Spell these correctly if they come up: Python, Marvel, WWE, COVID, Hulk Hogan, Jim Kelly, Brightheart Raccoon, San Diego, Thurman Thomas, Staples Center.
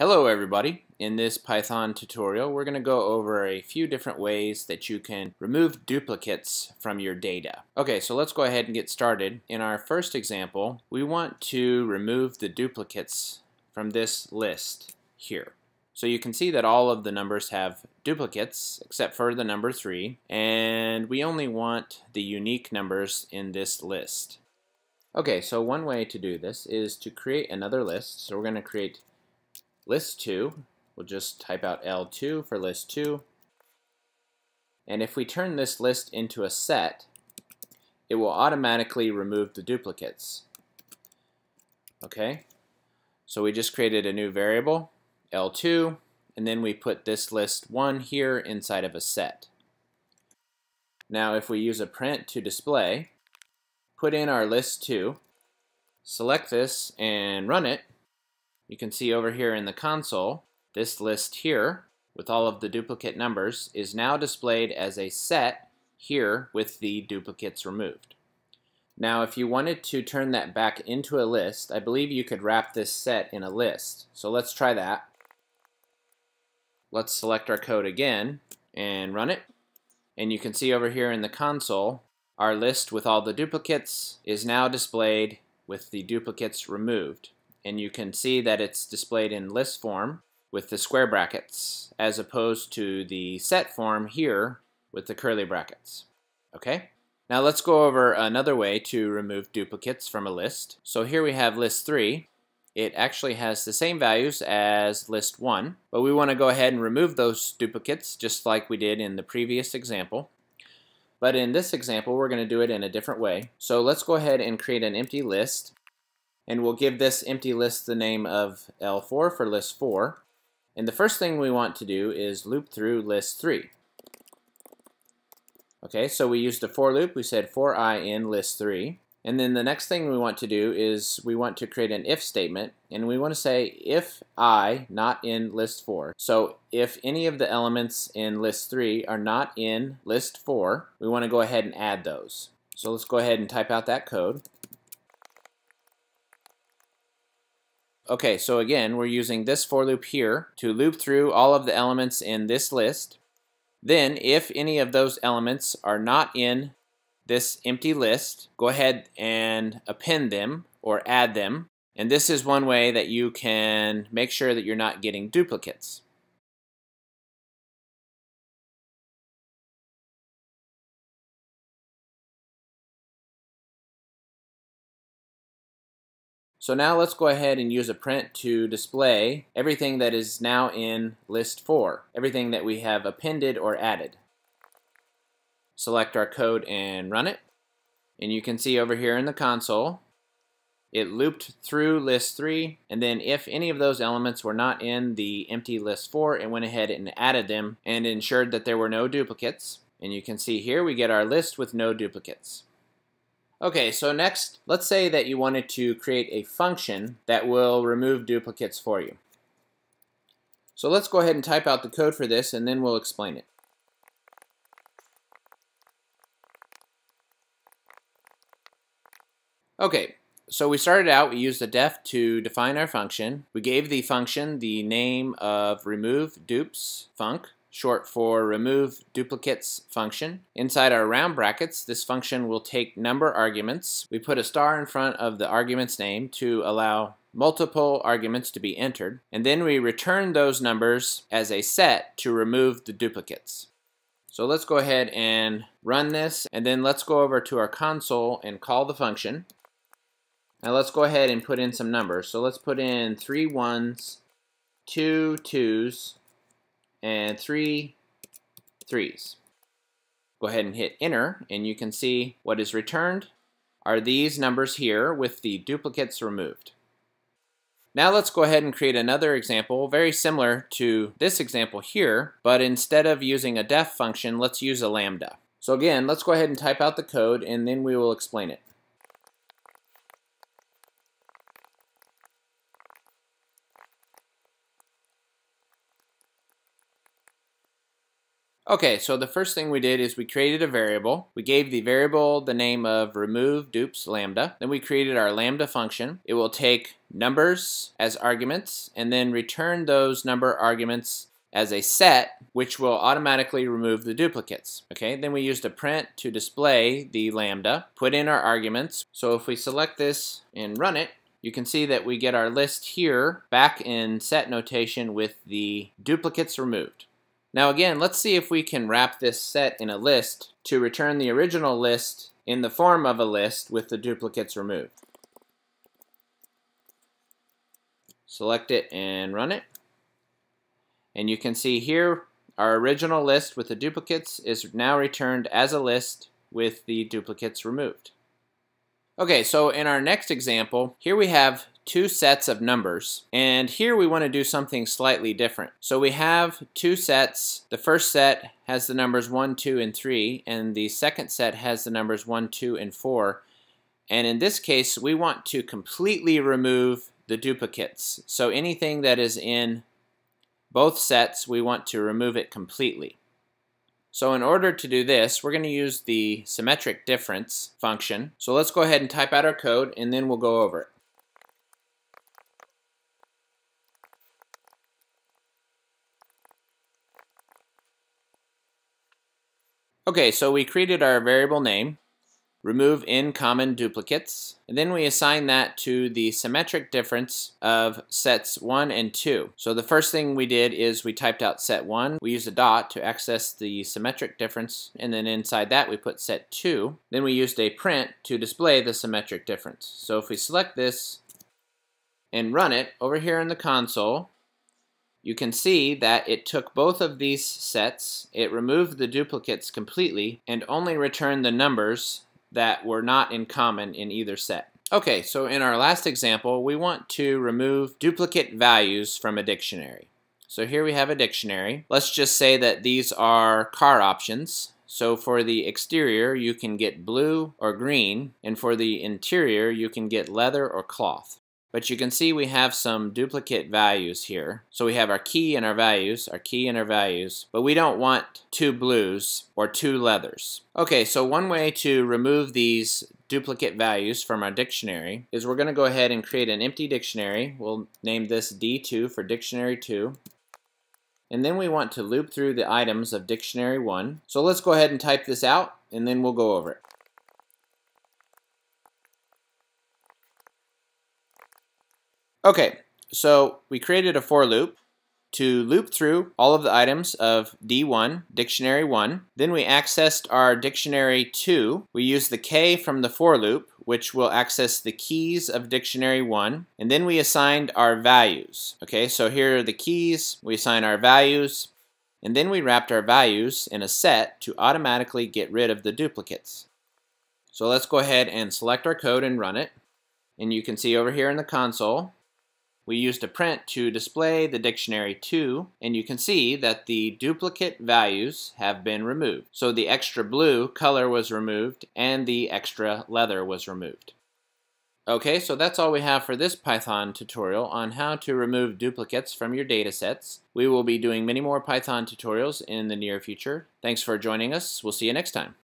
Hello everybody. In this Python tutorial we're going to go over a few different ways that you can remove duplicates from your data. Okay, so let's go ahead and get started. In our first example we want to remove the duplicates from this list here. So you can see that all of the numbers have duplicates except for the number 3, and we only want the unique numbers in this list. Okay, so one way to do this is to create another list. So we're going to create list 2. We'll just type out L2 for list 2. And if we turn this list into a set, it will automatically remove the duplicates. Okay, so we just created a new variable, L2, and then we put this list 1 here inside of a set. Now if we use a print to display, put in our list 2, select this and run it, you can see over here in the console, this list here with all of the duplicate numbers is now displayed as a set here with the duplicates removed. Now if you wanted to turn that back into a list, I believe you could wrap this set in a list. So let's try that. Let's select our code again and run it. And you can see over here in the console, our list with all the duplicates is now displayed with the duplicates removed. And you can see that it's displayed in list form with the square brackets as opposed to the set form here with the curly brackets. Okay? Now let's go over another way to remove duplicates from a list. So here we have list 3. It actually has the same values as list 1, but we want to go ahead and remove those duplicates just like we did in the previous example. But in this example we're going to do it in a different way. So let's go ahead and create an empty list. And we'll give this empty list the name of L4 for list 4. And the first thing we want to do is loop through list 3. Okay, so we used a for loop. We said for I in list 3. And then the next thing we want to do is we want to create an if statement. And we want to say if I not in list 4. So if any of the elements in list 3 are not in list 4, we want to go ahead and add those. So let's go ahead and type out that code. Okay, so again, we're using this for loop here to loop through all of the elements in this list. Then, if any of those elements are not in this empty list, go ahead and append them or add them. And this is one way that you can make sure that you're not getting duplicates. So now let's go ahead and use a print to display everything that is now in list 4, everything that we have appended or added. Select our code and run it. And you can see over here in the console, it looped through list 3, and then if any of those elements were not in the empty list 4, it went ahead and added them and ensured that there were no duplicates. And you can see here we get our list with no duplicates. Okay, so next, let's say that you wanted to create a function that will remove duplicates for you. So let's go ahead and type out the code for this and then we'll explain it. Okay, so we started out, we used the def to define our function. We gave the function the name of removeDupsFunc, short for remove duplicates function. Inside our round brackets, this function will take number arguments. We put a star in front of the argument's name to allow multiple arguments to be entered, and then we return those numbers as a set to remove the duplicates. So let's go ahead and run this, and then let's go over to our console and call the function. Now let's go ahead and put in some numbers. So let's put in 3 1s, 2 2s, and 3 3s. Go ahead and hit enter, and you can see what is returned are these numbers here with the duplicates removed. Now let's go ahead and create another example very similar to this example here, but instead of using a def function, let's use a lambda. So again, let's go ahead and type out the code and then we will explain it. Okay, so the first thing we did is we created a variable. We gave the variable the name of remove_dups_lambda. Then we created our lambda function. It will take numbers as arguments and then return those number arguments as a set, which will automatically remove the duplicates. Okay, then we used a print to display the lambda, put in our arguments. So if we select this and run it, you can see that we get our list here back in set notation with the duplicates removed. Now again, let's see if we can wrap this set in a list to return the original list in the form of a list with the duplicates removed. Select it and run it. And you can see here our original list with the duplicates is now returned as a list with the duplicates removed. Okay, so in our next example, here we have two sets of numbers, and here we want to do something slightly different. So we have two sets. The first set has the numbers 1, 2, and 3, and the second set has the numbers 1, 2, and 4. And in this case, we want to completely remove the duplicates. So anything that is in both sets, we want to remove it completely. So in order to do this, we're going to use the symmetric difference function. So let's go ahead and type out our code, and then we'll go over it. Okay, so we created our variable name, remove in common duplicates, and then we assign that to the symmetric difference of sets 1 and 2. So the first thing we did is we typed out set 1, we used a dot to access the symmetric difference, and then inside that we put set 2. Then we used a print to display the symmetric difference. So if we select this and run it over here in the console, you can see that it took both of these sets, it removed the duplicates completely, and only returned the numbers that were not in common in either set. Okay, so in our last example, we want to remove duplicate values from a dictionary. So here we have a dictionary. Let's just say that these are car options. So for the exterior, you can get blue or green, and for the interior, you can get leather or cloth. But you can see we have some duplicate values here. So we have our key and our values, but we don't want two blues or two leathers. Okay, so one way to remove these duplicate values from our dictionary is we're going to go ahead and create an empty dictionary. We'll name this D2 for dictionary 2. And then we want to loop through the items of dictionary 1. So let's go ahead and type this out, and then we'll go over it. Okay, so we created a for loop to loop through all of the items of D1, dictionary 1. Then we accessed our dictionary 2. We used the K from the for loop, which will access the keys of dictionary 1. And then we assigned our values. Okay, so here are the keys. We assign our values. And then we wrapped our values in a set to automatically get rid of the duplicates. So let's go ahead and select our code and run it. And you can see over here in the console, we used a print to display the dictionary 2, and you can see that the duplicate values have been removed. So the extra blue color was removed, and the extra leather was removed. Okay, so that's all we have for this Python tutorial on how to remove duplicates from your datasets. We will be doing many more Python tutorials in the near future. Thanks for joining us. We'll see you next time.